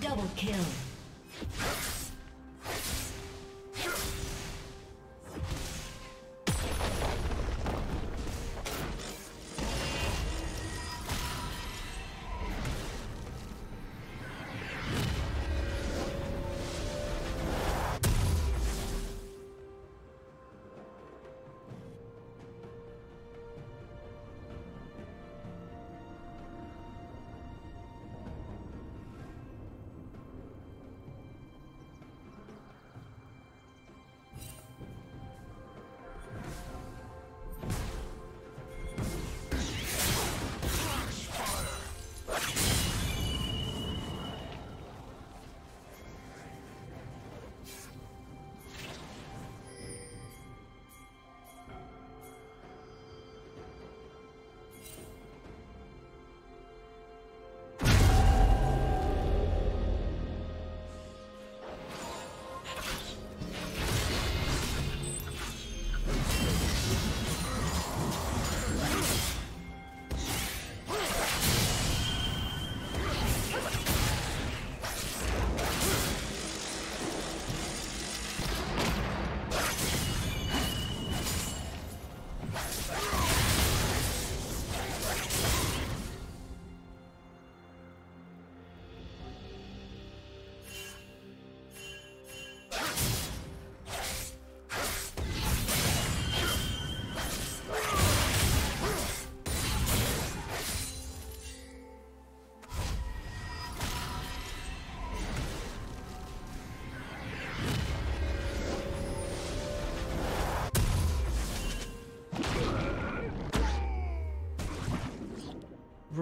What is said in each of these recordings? Double kill.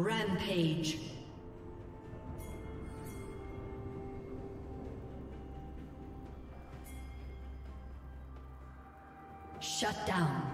Rampage. Shut down.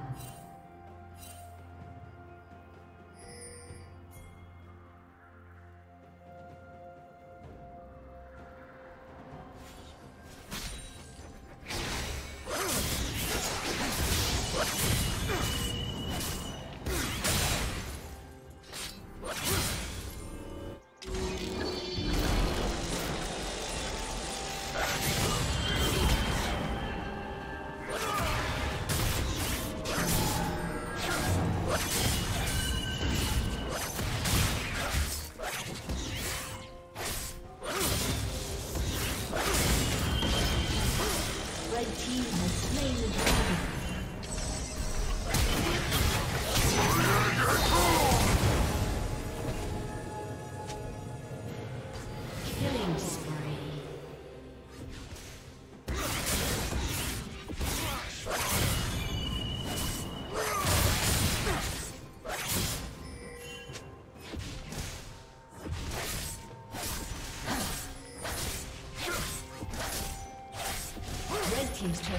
Team's turret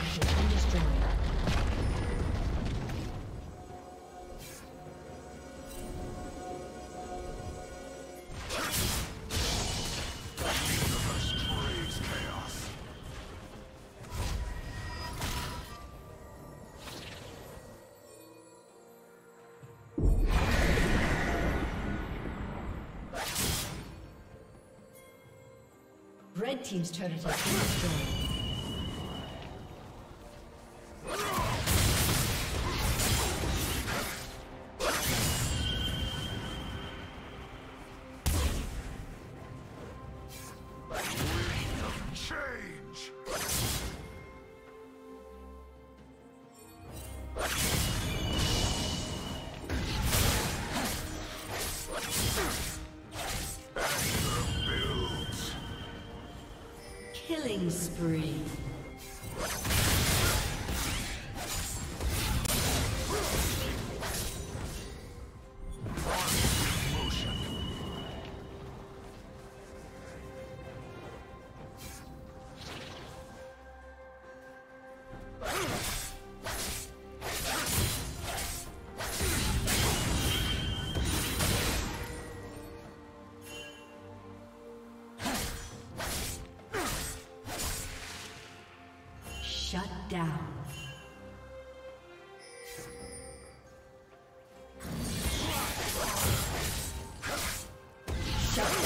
has been destroyed. Red team's turret has been destroyed. Killing spree. Shut down. Shut down.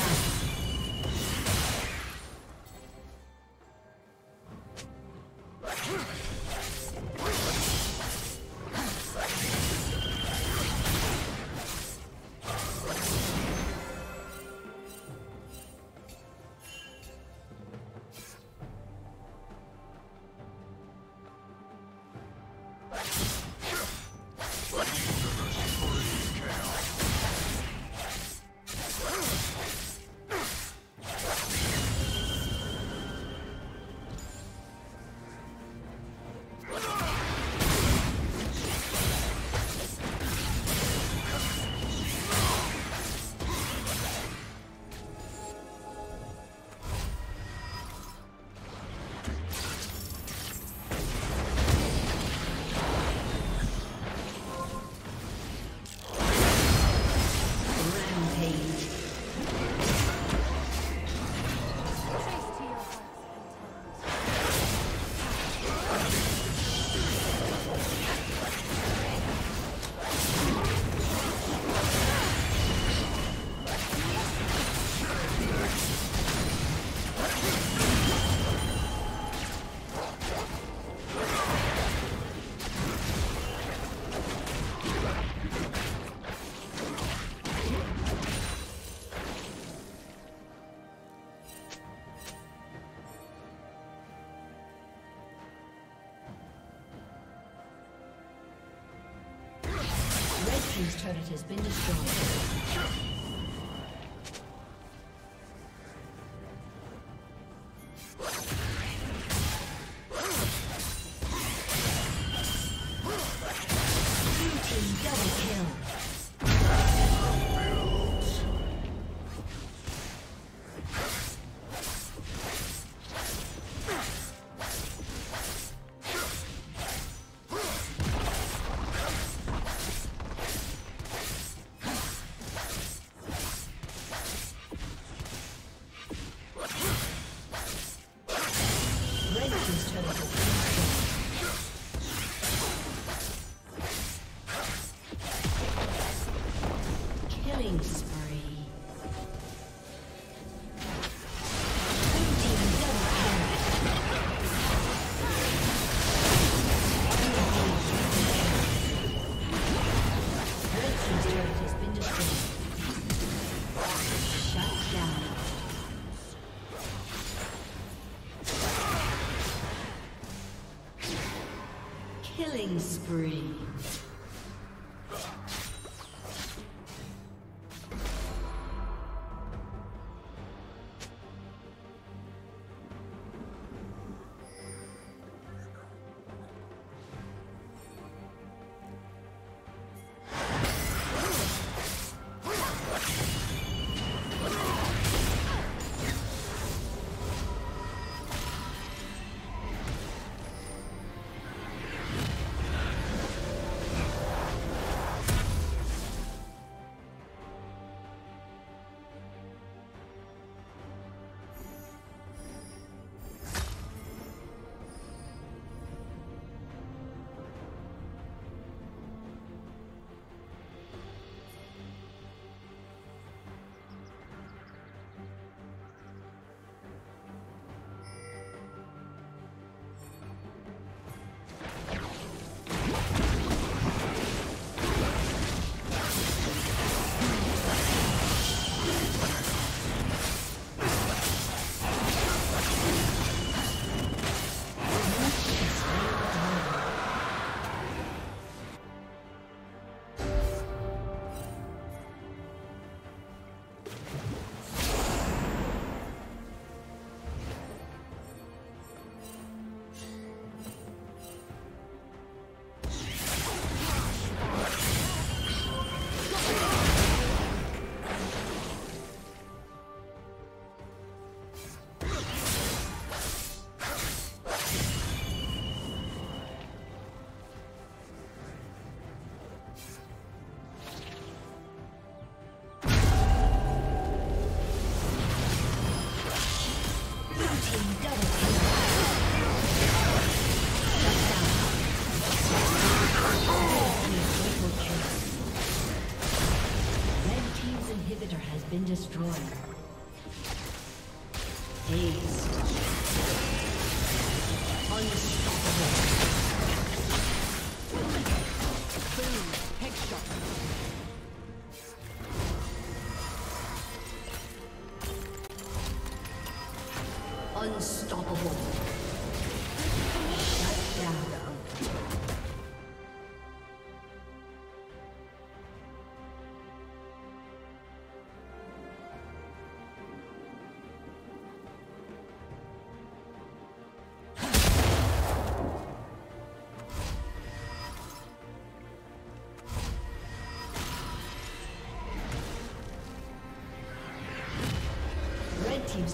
This turret has been destroyed. Blue team double kill. spree. Been destroyed. Ace. Unstoppable. Boom. Headshot. Team's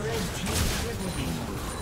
Red team triple kill.